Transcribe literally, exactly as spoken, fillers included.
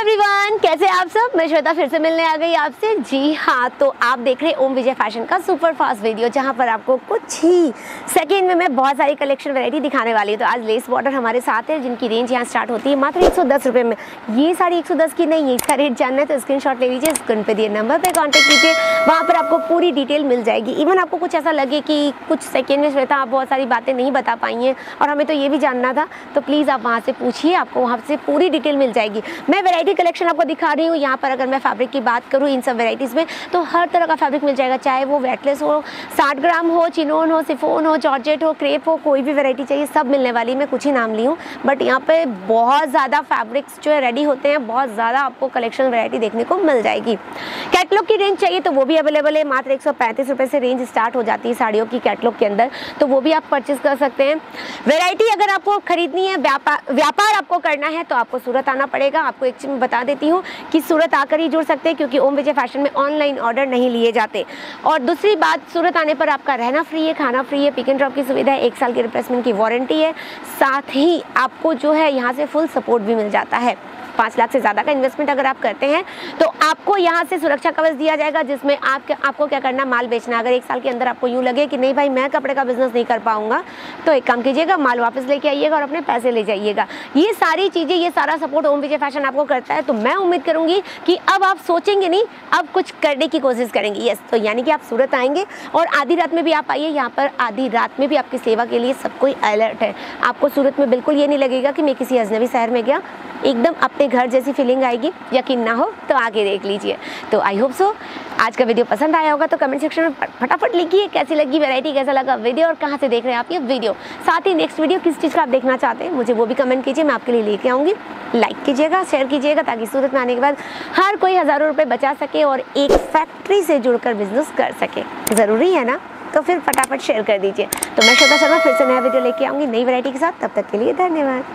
Everyone, कैसे आप सब। मैं श्वेता फिर से मिलने आ गई आपसे। जी हाँ, तो आप देख रहे हैं ओम विजय फैशन का सुपर फास्ट वीडियो, जहाँ पर आपको कुछ ही सेकेंड में मैं बहुत सारी कलेक्शन वैरायटी दिखाने वाली हूँ। तो आज लेस बॉर्डर हमारे साथ है, जिनकी रेंज यहाँ स्टार्ट होती है मात्र एक सौ दस रुपये में। ये साड़ी एक सौ दस की नहीं है, इसका रेट जानना है तो स्क्रीन शॉट ले लीजिए, स्क्रीन पर दिए नंबर पर कॉन्टैक्ट कीजिए, वहाँ पर आपको पूरी डिटेल मिल जाएगी। इवन आपको कुछ ऐसा लगे कि कुछ सेकेंड में श्वेता आप बहुत सारी बातें नहीं बता पाई हैं और हमें तो ये भी जानना था, तो प्लीज़ आप वहाँ से पूछिए, आपको वहाँ से पूरी डिटेल मिल जाएगी। मैं वैरायटी कलेक्शन आपको दिखा रही हूँ। यहाँ पर अगर मैं फैब्रिक की बात करूँ इन सब वैराइटीज़ में, तो हर तरह का फैब्रिक मिल जाएगा, चाहे वो वेटलेस हो, साठ ग्राम हो, चिनोन हो, सिफोन हो, जॉर्जेट हो, क्रेप हो, कोई भी वैरायटी चाहिए सब मिलने वाली। मैं कुछ ही नाम ली हूँ, बट यहाँ पे बहुत ज़्यादा फैब्रिक्स जो है रेडी होते हैं, बहुत ज़्यादा आपको कलेक्शन वैरायटी देखने को मिल जाएगी। कैटलॉग की रेंज चाहिए तो वो भी अवेलेबल है, मात्र एक सौ पैंतीस रुपये से रेंज स्टार्ट हो जाती है साड़ियों की कैटलॉग के अंदर, तो वो भी आप परचेज़ कर सकते हैं। वैरायटी अगर आपको खरीदनी है, व्यापार आपको करना है, तो आपको सूरत आना पड़ेगा। आपको एक चीज़ मैं बता देती हूँ कि सूरत आकर ही जुड़ सकते हैं, क्योंकि ओम विजय फैशन में ऑनलाइन ऑर्डर नहीं लिए जाते। और दूसरी बात, सूरत आने पर आपका रहना फ्री है, खाना फ्री है, पिक एंड ड्रॉप की सुविधा है, एक साल की रिप्लेसमेंट की वारंटी है, साथ ही आपको जो है यहाँ से फुल सपोर्ट भी मिल जाता है। पाँच लाख से ज़्यादा का इन्वेस्टमेंट अगर आप करते हैं तो आपको यहाँ से सुरक्षा कवच दिया जाएगा, जिसमें आप आपको क्या करना, माल बेचना। अगर एक साल के अंदर आपको यूँ लगे कि नहीं भाई मैं कपड़े का बिजनेस नहीं कर पाऊँगा, तो एक काम कीजिएगा, माल वापस लेके आइएगा और अपने पैसे ले जाइएगा। ये सारी चीज़ें, ये सारा सपोर्ट ओम विजय फैशन आपको करता है, तो मैं उम्मीद करूँगी कि अब आप सोचेंगे नहीं, अब कुछ करने की कोशिश करेंगे। यस, तो यानी कि आप सूरत आएँगे और आधी रात में भी आप आइए, यहाँ पर आधी रात में भी आपकी सेवा के लिए सब कोई अलर्ट है। आपको सूरत में बिल्कुल ये नहीं लगेगा कि मैं किसी अजनबी शहर में गया, एकदम अपने घर जैसी फीलिंग आएगी। यकीन ना हो तो आगे देख लीजिए। तो आई होप सो आज का वीडियो पसंद आया होगा, तो कमेंट सेक्शन में फटाफट लिखिए कैसी लगी वैरायटी, कैसा लगा वीडियो और कहाँ से देख रहे हैं आप ये वीडियो। साथ ही नेक्स्ट वीडियो किस चीज़ का आप देखना चाहते हैं मुझे वो भी कमेंट कीजिए, मैं आपके लिए लेके आऊँगी। लाइक कीजिएगा, शेयर कीजिएगा, ताकि सूरत में आने के बाद हर कोई हज़ारों रुपये बचा सके और एक फैक्ट्री से जुड़कर बिजनेस कर सके। ज़रूरी है ना, तो फिर फटाफट शेयर कर दीजिए। तो मैं श्वेता शर्मा फिर से नया वीडियो लेके आऊँगी नई वैरायटी के साथ, तब तक के लिए धन्यवाद।